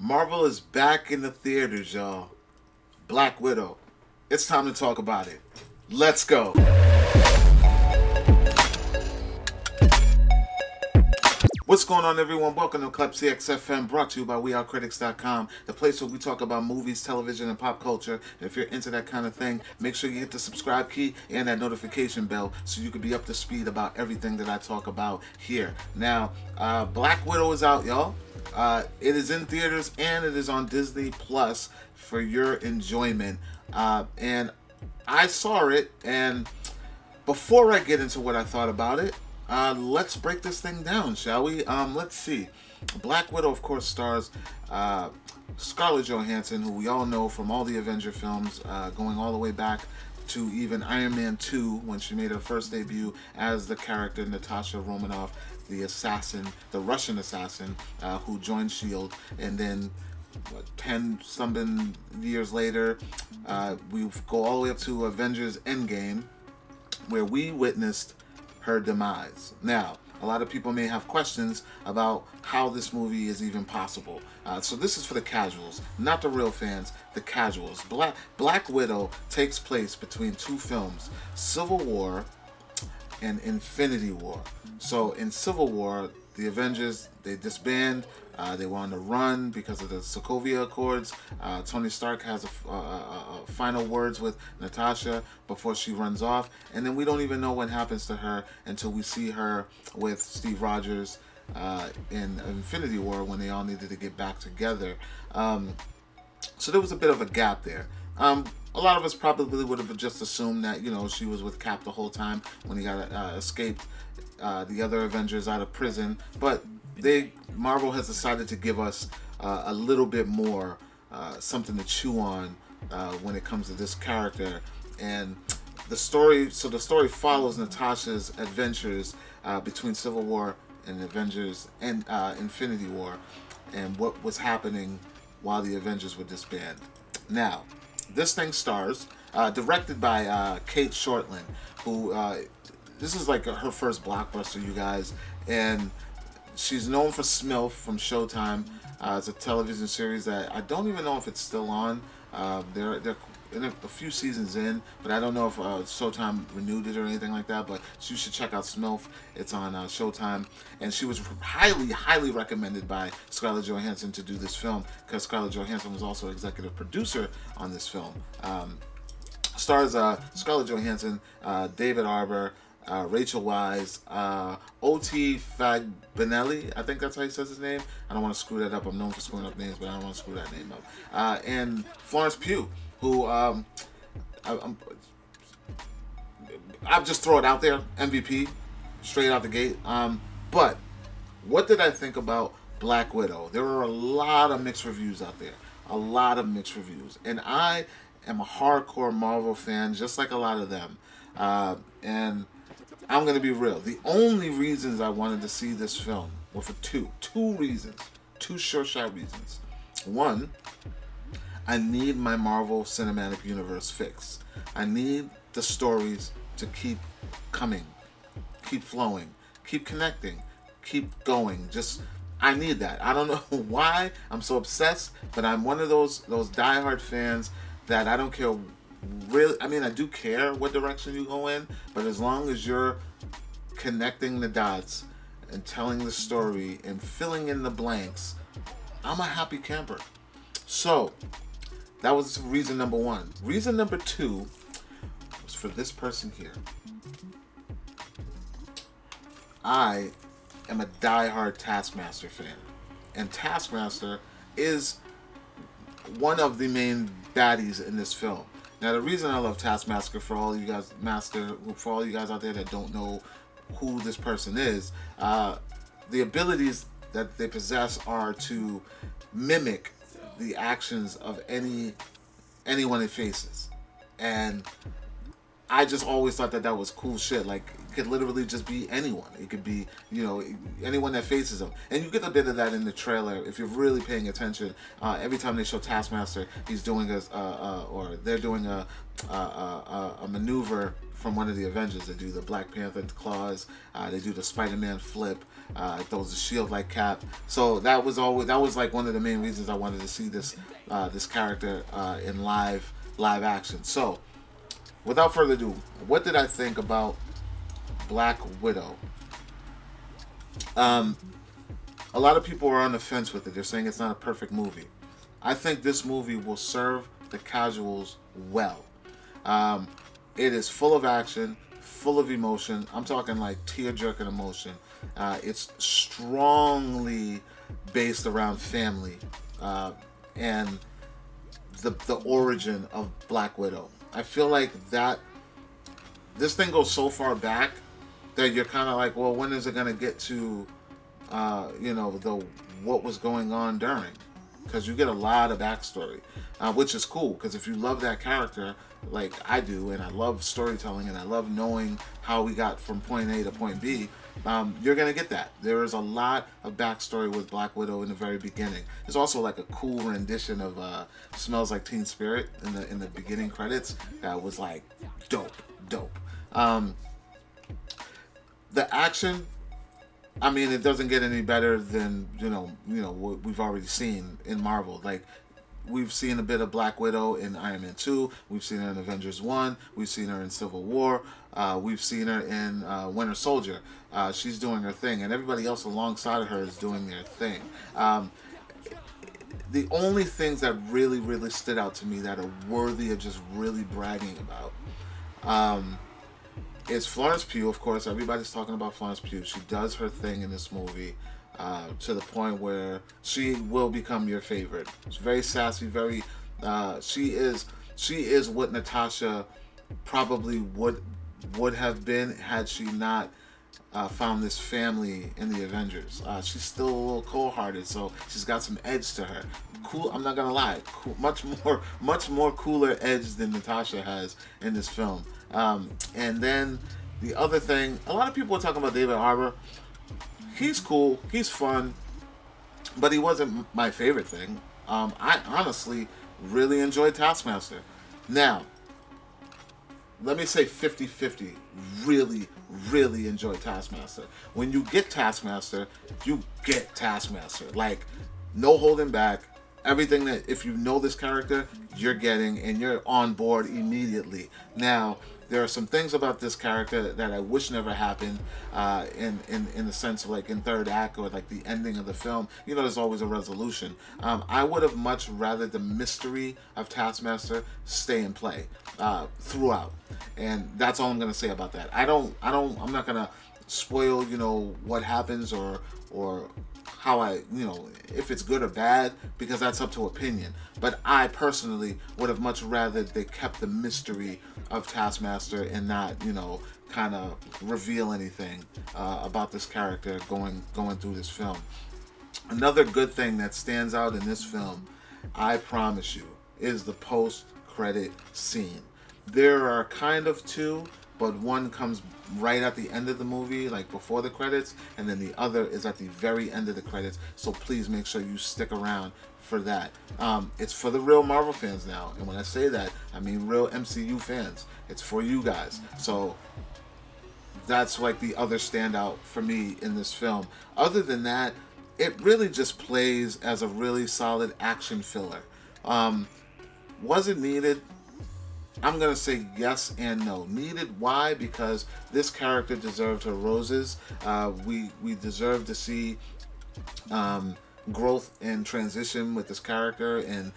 Marvel is back in the theaters, y'all. Black Widow. It's time to talk about it. Let's go. What's going on, everyone? Welcome to Klepcx FM, brought to you by WeAreCritics.com, the place where we talk about movies, television, and pop culture. And if you're into that kind of thing, make sure you hit the subscribe key and that notification bell so you can be up to speed about everything that I talk about here. Now, Black Widow is out, y'all. It is in theaters and it is on Disney Plus for your enjoyment. And I saw it, and before I get into what I thought about it, let's break this thing down, shall we? Let's see. Black Widow, of course, stars Scarlett Johansson, who we all know from all the Avenger films, going all the way back to even Iron Man 2, when she made her first debut as the character Natasha Romanoff, the assassin, the Russian assassin, who joined S.H.I.E.L.D. And then, what, 10-something years later, we go all the way up to Avengers Endgame, where we witnessed her demise. Now, a lot of people may have questions about how this movie is even possible. So this is for the casuals, not the real fans, the casuals. Black Widow takes place between two films, Civil War and Infinity War. So in Civil War, the Avengers, they disband, they were on the run because of the Sokovia Accords. Tony Stark has a final words with Natasha before she runs off. And then we don't even know what happens to her until we see her with Steve Rogers in Infinity War, when they all needed to get back together. So there was a bit of a gap there. A lot of us probably would have just assumed that, you know, she was with Cap the whole time when he got escaped the other Avengers out of prison. But Marvel has decided to give us a little bit more something to chew on when it comes to this character. And the story, so the story follows Natasha's adventures between Civil War and Avengers and Infinity War, and what was happening while the Avengers were disbanded. Now, this thing stars, directed by Kate Shortland, who, this is like her first blockbuster, you guys, and she's known for Smilf from Showtime. It's a television series that I don't even know if it's still on. They're in a few seasons in, but I don't know if Showtime renewed it or anything like that, but you should check out Smilf. It's on Showtime, and she was highly recommended by Scarlett Johansson to do this film, because Scarlett Johansson was also executive producer on this film. Stars Scarlett Johansson, David Arbor, Rachel Wise, O.T. Fagbenelli, I think that's how he says his name. I don't want to screw that up. I'm known for screwing up names, but I don't want to screw that name up. And Florence Pugh, who, I'll just throw it out there, MVP, straight out the gate. But what did I think about Black Widow? There were a lot of mixed reviews out there, a lot of mixed reviews. And I am a hardcore Marvel fan, just like a lot of them. And I'm going to be real. The only reasons I wanted to see this film were for two reasons, two sure-shot reasons. One, I need my Marvel Cinematic Universe fix. I need the stories to keep coming, keep flowing, keep connecting, keep going. Just, I need that. I don't know why I'm so obsessed, but I'm one of those diehard fans that I don't care. Really, I mean, I do care what direction you go in, but as long as you're connecting the dots and telling the story and filling in the blanks, I'm a happy camper. So that was reason number one. Reason number two was for this person here. I am a diehard Taskmaster fan, and Taskmaster is one of the main baddies in this film. Now, the reason I love Taskmaster, for all you guys out there that don't know who this person is, the abilities that they possess are to mimic the actions of anyone it faces, and I just always thought that that was cool shit. Like, it could literally just be anyone. It could be, you know, anyone that faces him. And you get a bit of that in the trailer if you're really paying attention. Every time they show Taskmaster, he's doing a, or they're doing a maneuver from one of the Avengers. They do the Black Panther claws, they do the Spider-Man flip, throws the shield like cap. So that was always, that was like one of the main reasons I wanted to see this this character in live action. So without further ado, what did I think about Black Widow? A lot of people are on the fence with it. They're saying it's not a perfect movie. I think this movie will serve the casuals well. It is full of action, full of emotion. I'm talking like tear-jerking emotion. It's strongly based around family and the origin of Black Widow. I feel like that this thing goes so far back that you're kind of like, well, when is it going to get to, you know, what was going on during? Because you get a lot of backstory, which is cool. Because if you love that character, like I do, and I love storytelling, and I love knowing how we got from point A to point B, you're gonna get that. There is a lot of backstory with Black Widow in the very beginning. There's also like a cool rendition of "Smells Like Teen Spirit" in the beginning credits. That was like dope. The action. I mean, it doesn't get any better than, you know what we've already seen in Marvel. Like, we've seen a bit of Black Widow in Iron Man 2. We've seen her in Avengers 1. We've seen her in Civil War. We've seen her in Winter Soldier. She's doing her thing, and everybody else alongside of her is doing their thing. The only things that really, really stood out to me that are worthy of just really bragging about... It's Florence Pugh, of course. Everybody's talking about Florence Pugh. She does her thing in this movie to the point where she will become your favorite. She's very sassy, very... she is what Natasha probably would have been had she not found this family in the Avengers. She's still a little cold-hearted, so she's got some edge to her. Cool, I'm not gonna lie. Cool, much more cooler edge than Natasha has in this film. And then the other thing, a lot of people are talking about David Arbor. He's cool, he's fun, but he wasn't my favorite thing. I honestly really enjoyed Taskmaster. Now, let me say 50-50, really enjoyed Taskmaster. When you get Taskmaster, you get Taskmaster. Like, no holding back. Everything that, if you know this character, you're getting, and you're on board immediately. Now, there are some things about this character that I wish never happened, in the sense of like in third act or like the ending of the film. You know, there's always a resolution. I would have much rather the mystery of Taskmaster stay in play throughout, and that's all I'm gonna say about that. I'm not gonna spoil, you know, what happens or how I, you know, if it's good or bad, because that's up to opinion. But I personally would have much rather they kept the mystery of Taskmaster and not, you know, kind of reveal anything about this character going through this film. Another good thing that stands out in this film, I promise you, is the post-credit scene. There are kind of two, but one comes right at the end of the movie, like before the credits, and then the other is at the very end of the credits, so please make sure you stick around for that. It's for the real Marvel fans now, and when I say that, I mean real MCU fans. It's for you guys. So that's like the other standout for me in this film. Other than that, it really just plays as a really solid action filler. Was it needed? I'm gonna say yes and no. Needed, why? Because this character deserved her roses. We deserve to see growth and transition with this character, and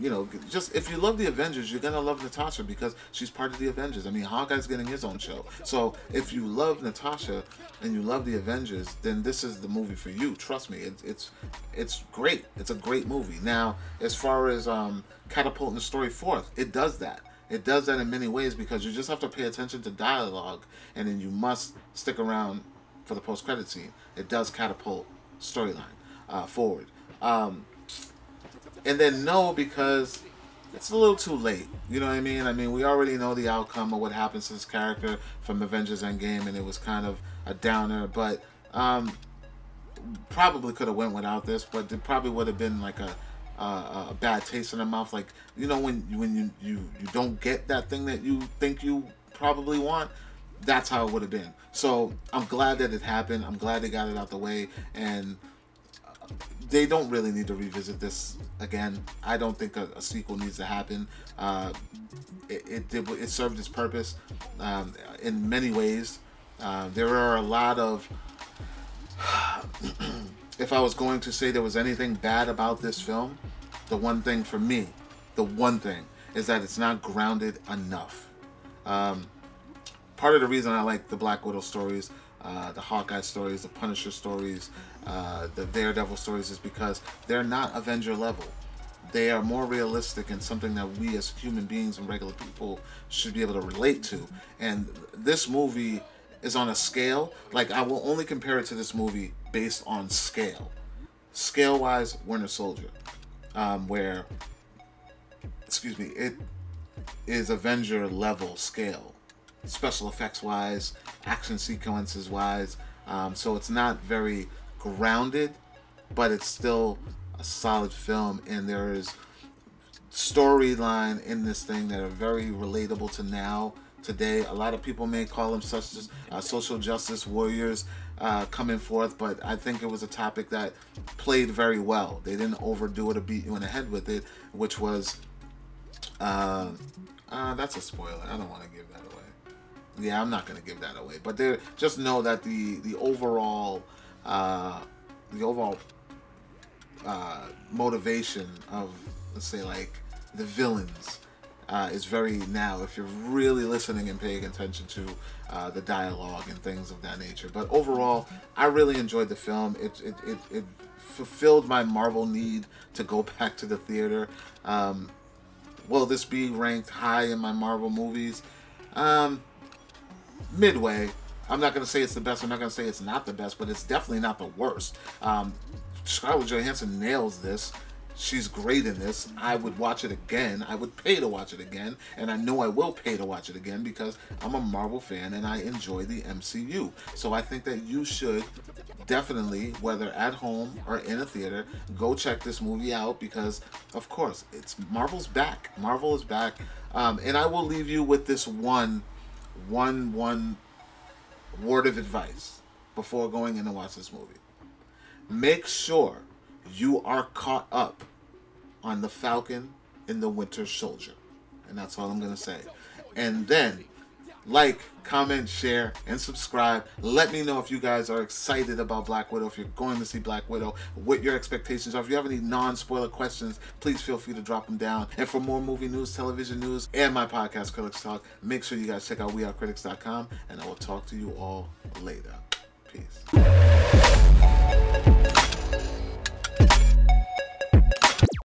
you know, just if you love the Avengers, you're gonna love Natasha because she's part of the Avengers. I mean, Hawkeye's getting his own show. So if you love Natasha and you love the Avengers, then this is the movie for you. Trust me, it's great. It's a great movie. Now, as far as catapulting the story forth, it does that. It does that in many ways because you just have to pay attention to dialogue, and then you must stick around for the post-credit scene. It does catapult storyline forward. And then no, because it's a little too late. You know what I mean? I mean, we already know the outcome of what happens to this character from Avengers Endgame, and it was kind of a downer, but probably could have went without this, but it probably would have been like a bad taste in the mouth. Like, you know, when you don't get that thing that you think you probably want, that's how it would have been. So I'm glad that it happened. I'm glad they got it out the way, and they don't really need to revisit this again. I don't think a sequel needs to happen. It served its purpose in many ways. There are a lot of if I was going to say there was anything bad about this film, the one thing for me, the one thing, is that it's not grounded enough. Part of the reason I like the Black Widow stories, the Hawkeye stories, the Punisher stories, the Daredevil stories, is because they're not Avenger level. They are more realistic and something that we as human beings and regular people should be able to relate to. And this movie is on a scale, like, I will only compare it to this movie based on scale. Scale-wise, Winter Soldier, where, excuse me, it is Avenger level scale. Special effects wise, action sequences wise, so it's not very grounded, but it's still a solid film, and there is storyline in this thing that are very relatable to now, today. A lot of people may call them such as social justice warriors coming forth, but I think it was a topic that played very well. They didn't overdo it or beat you in the head with it, which was that's a spoiler. I don't want to give that away. Yeah, I'm not going to give that away, but there, just know that the overall motivation of, let's say, like, the villains is very now, if you're really listening and paying attention to the dialogue and things of that nature. But overall, I really enjoyed the film. It fulfilled my Marvel need to go back to the theater. Will this be ranked high in my Marvel movies? Midway. I'm not going to say it's the best. I'm not going to say it's not the best, but it's definitely not the worst. Scarlett Johansson nails this. She's great in this. I would watch it again. I would pay to watch it again, and I know I will pay to watch it again because I'm a Marvel fan and I enjoy the MCU. So I think that you should definitely, whether at home or in a theater, go check this movie out because, of course, it's Marvel's back. Marvel is back, and I will leave you with this one word of advice before going in to watch this movie. Make sure you are caught up on the Falcon and the Winter Soldier, and that's all I'm gonna say. And then like, comment, share, and subscribe. Let me know if you guys are excited about Black Widow, if you're going to see Black Widow, what your expectations are. If you have any non-spoiler questions, please feel free to drop them down. And for more movie news, television news, and my podcast, Critics Talk, make sure you guys check out WeAreCritics.com, and I will talk to you all later. Peace.